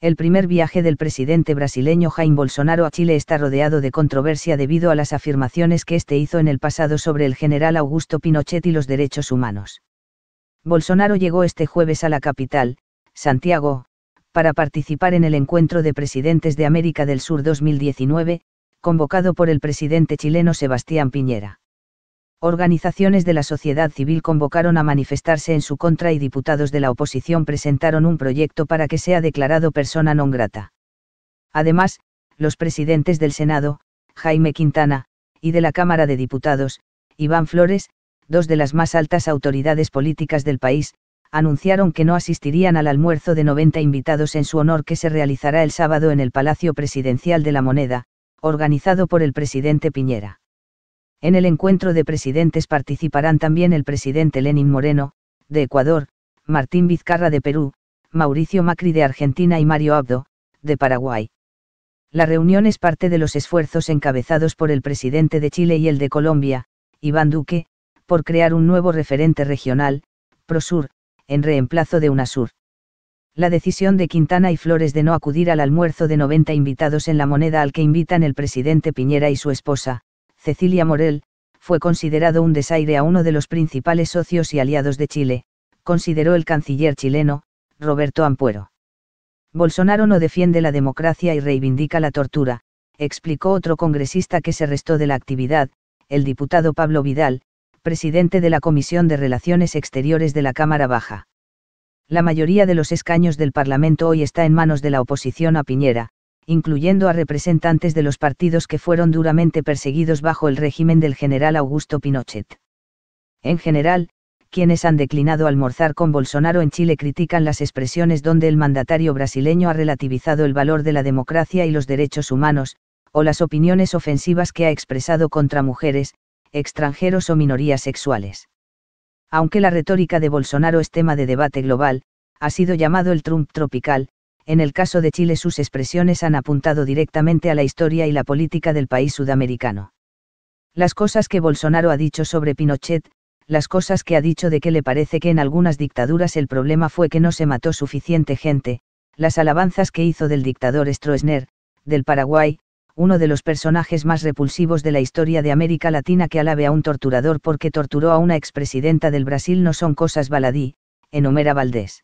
El primer viaje del presidente brasileño Jair Bolsonaro a Chile está rodeado de controversia debido a las afirmaciones que éste hizo en el pasado sobre el general Augusto Pinochet y los derechos humanos. Bolsonaro llegó este jueves a la capital, Santiago, para participar en el encuentro de presidentes de América del Sur 2019, convocado por el presidente chileno Sebastián Piñera. Organizaciones de la sociedad civil convocaron a manifestarse en su contra y diputados de la oposición presentaron un proyecto para que sea declarado persona non grata. Además, los presidentes del Senado, Jaime Quintana, y de la Cámara de Diputados, Iván Flores, dos de las más altas autoridades políticas del país, anunciaron que no asistirían al almuerzo de 90 invitados en su honor que se realizará el sábado en el Palacio Presidencial de La Moneda, organizado por el presidente Piñera. En el encuentro de presidentes participarán también el presidente Lenin Moreno, de Ecuador, Martín Vizcarra de Perú, Mauricio Macri de Argentina y Mario Abdo, de Paraguay. La reunión es parte de los esfuerzos encabezados por el presidente de Chile y el de Colombia, Iván Duque, por crear un nuevo referente regional, PROSUR, en reemplazo de UNASUR. La decisión de Quintana y Flores de no acudir al almuerzo de 90 invitados en La Moneda al que invitan el presidente Piñera y su esposa, Cecilia Morel, fue considerado un desaire a uno de los principales socios y aliados de Chile, consideró el canciller chileno, Roberto Ampuero. Bolsonaro no defiende la democracia y reivindica la tortura, explicó otro congresista que se restó de la actividad, el diputado Pablo Vidal, presidente de la Comisión de Relaciones Exteriores de la Cámara Baja. La mayoría de los escaños del Parlamento hoy está en manos de la oposición a Piñera, incluyendo a representantes de los partidos que fueron duramente perseguidos bajo el régimen del general Augusto Pinochet. En general, quienes han declinado almorzar con Bolsonaro en Chile critican las expresiones donde el mandatario brasileño ha relativizado el valor de la democracia y los derechos humanos, o las opiniones ofensivas que ha expresado contra mujeres, extranjeros o minorías sexuales. Aunque la retórica de Bolsonaro es tema de debate global, ha sido llamado el Trump tropical. En el caso de Chile sus expresiones han apuntado directamente a la historia y la política del país sudamericano. Las cosas que Bolsonaro ha dicho sobre Pinochet, las cosas que ha dicho de que le parece que en algunas dictaduras el problema fue que no se mató suficiente gente, las alabanzas que hizo del dictador Stroessner, del Paraguay, uno de los personajes más repulsivos de la historia de América Latina que alabe a un torturador porque torturó a una expresidenta del Brasil no son cosas baladí, enumera Valdés.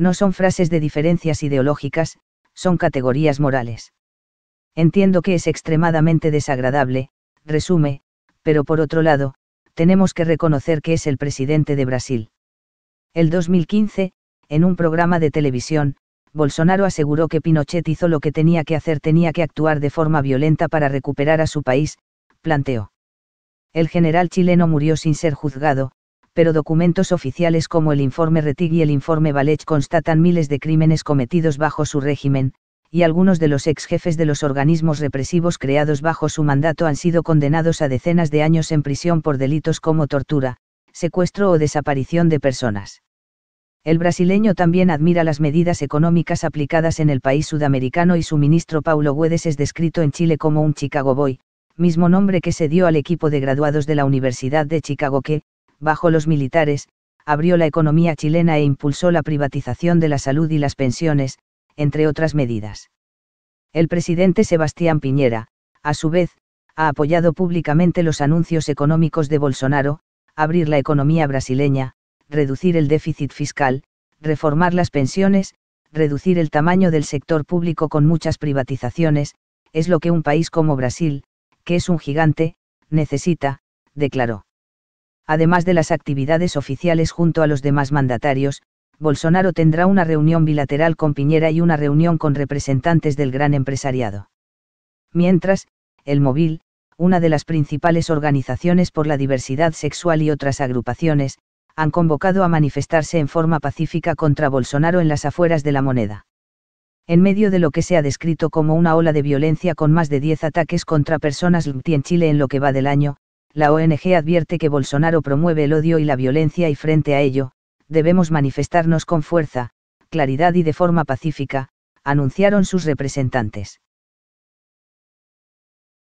No son frases de diferencias ideológicas, son categorías morales. Entiendo que es extremadamente desagradable, resume, pero por otro lado, tenemos que reconocer que es el presidente de Brasil. El 2015, en un programa de televisión, Bolsonaro aseguró que Pinochet hizo lo que tenía que hacer, tenía que actuar de forma violenta para recuperar a su país, planteó. El general chileno murió sin ser juzgado, pero documentos oficiales como el informe Rettig y el informe Valech constatan miles de crímenes cometidos bajo su régimen, y algunos de los exjefes de los organismos represivos creados bajo su mandato han sido condenados a decenas de años en prisión por delitos como tortura, secuestro o desaparición de personas. El brasileño también admira las medidas económicas aplicadas en el país sudamericano y su ministro Paulo Guedes es descrito en Chile como un Chicago Boy, mismo nombre que se dio al equipo de graduados de la Universidad de Chicago que, bajo los militares, abrió la economía chilena e impulsó la privatización de la salud y las pensiones, entre otras medidas. El presidente Sebastián Piñera, a su vez, ha apoyado públicamente los anuncios económicos de Bolsonaro, abrir la economía brasileña, reducir el déficit fiscal, reformar las pensiones, reducir el tamaño del sector público con muchas privatizaciones, es lo que un país como Brasil, que es un gigante, necesita, declaró. Además de las actividades oficiales junto a los demás mandatarios, Bolsonaro tendrá una reunión bilateral con Piñera y una reunión con representantes del gran empresariado. Mientras, el Movilh, una de las principales organizaciones por la diversidad sexual y otras agrupaciones, han convocado a manifestarse en forma pacífica contra Bolsonaro en las afueras de La Moneda. En medio de lo que se ha descrito como una ola de violencia con más de 10 ataques contra personas LGBT en Chile en lo que va del año, la ONG advierte que Bolsonaro promueve el odio y la violencia y frente a ello, debemos manifestarnos con fuerza, claridad y de forma pacífica, anunciaron sus representantes.